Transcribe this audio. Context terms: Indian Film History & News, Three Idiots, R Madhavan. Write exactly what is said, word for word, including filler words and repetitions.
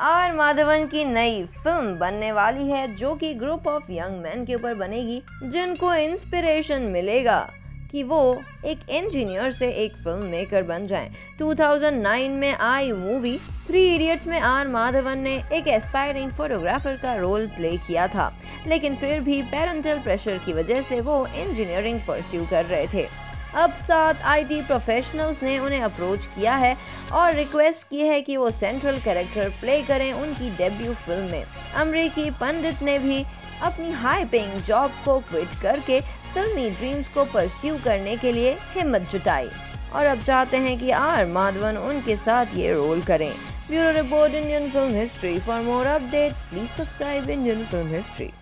Are Madhavan की नई film बनने वाली है जो कि ग्रुप ऑफ यंग मैन के ऊपर बनेगी जिनको इंस्पिरेशन मिलेगा कि वो एक इंजीनियर से एक फिल्म मेकर बन जाएं। दो हज़ार नौ में आई मूवी थ्री इडियट्स में आर माधवन ने एक एस्पायरिंग फोटोग्राफर का रोल प्ले किया था, लेकिन फिर भी पेरेंटल प्रेशर की वजह से वो इंजीनियरिंग परस्यू कर रहे थे। अब सात आईटी प्रोफेशनल्स ने उन्हें अप्रोच किया है और रिक्वेस्ट की है कि वो सेंट्रल कैरेक्टर प्ले करें उनकी डेब्यू फिल्म में। अमेरिकी पंडित ने भी अपनी हाई पेइंग जॉब को क्विट करके फिल्मी ड्रीम्स को परस्यू करने के लिए हिम्मत जुटाई और अब चाहते हैं कि आर माधवन उनके साथ ये रोल करें। Bureau report, Indian film history. For more update please subscribe Indian film history.